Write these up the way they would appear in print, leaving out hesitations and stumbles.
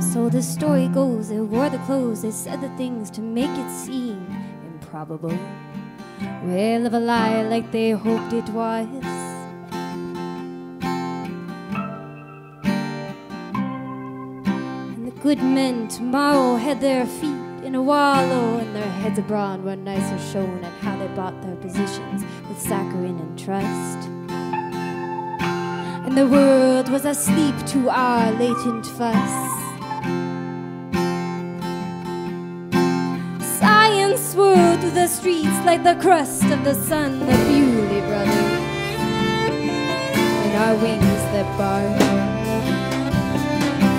So the story goes, they wore the clothes, they said the things to make it seem improbable. Well, of a lie like they hoped it was. And the good men tomorrow had their feet in a wallow, and their heads abroad were nicer shown at how they bought their positions with saccharine and trust. And the world was asleep to our latent fuss. Science swirled through the streets like the crust of the sun, the Bewlay Brothers, and our wings that bark,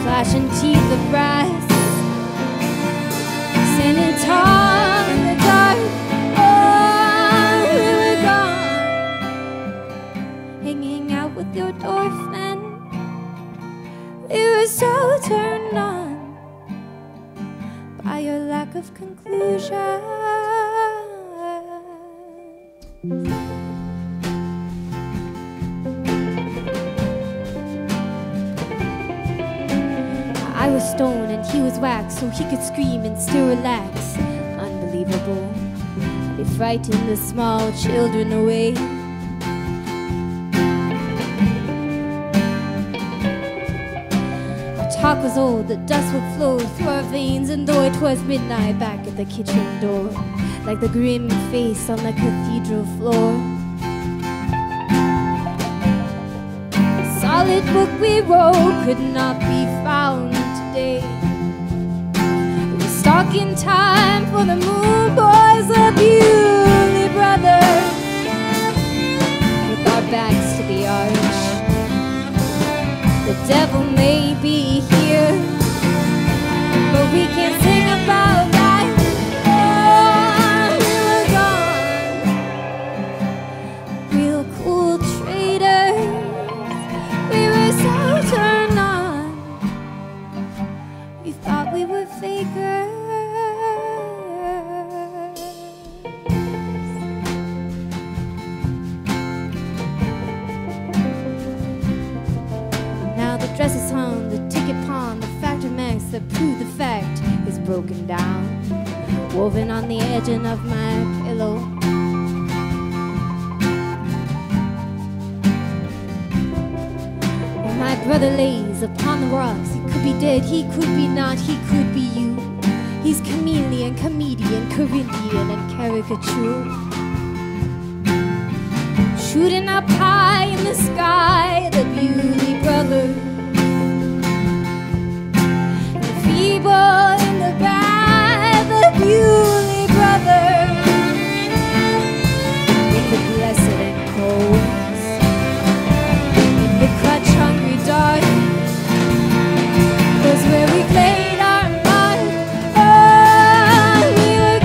flashing teeth of brass, standing tall in the dark. Oh, we were gone, hanging out with your dwarfmen. We were so turned on by your lack of conclusion. I was stone and he was wax, so he could scream and still relax. Unbelievable. They frightened the small children away. Our talk was old, the dust would flow through our veins, and though it was midnight back at the kitchen door, like the grim face on the cathedral floor, the solid book we wrote could not be found. We stalk in time for the moon, boys, the Bewlay Brothers, with our backs to the arch. The devil may be here, but we can't sing about life. Oh, we were gone, real cool traders. We were so turned. You thought we were fakers. Now the dress is hung, the ticket pawn, the factor max that proved the fact is broken down, woven on the edging of my pillow. And my brother lays upon the rocks. He could be dead, he could be not, he could be you. He's chameleon, comedian, Corinthian, and caricature. Shooting up high in the sky, the Bewlay Brothers. The feeble in the bad, the Bewlay Brothers. With the blessed and cold, with the crutch-hungry dark. Where we played our mind. Oh, we were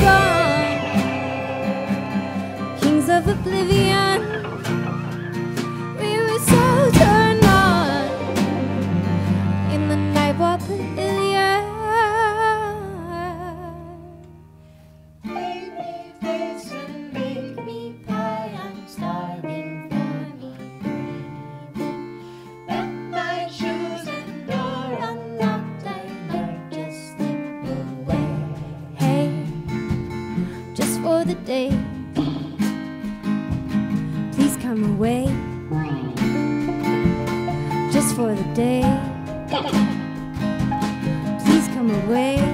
gone, kings of oblivion. We were so turned on in the night war pavilion. Make me dance and make me pie. I'm starving for me breathing. Let my shoes and door unlock. The day, please come away, just for the day, please come away.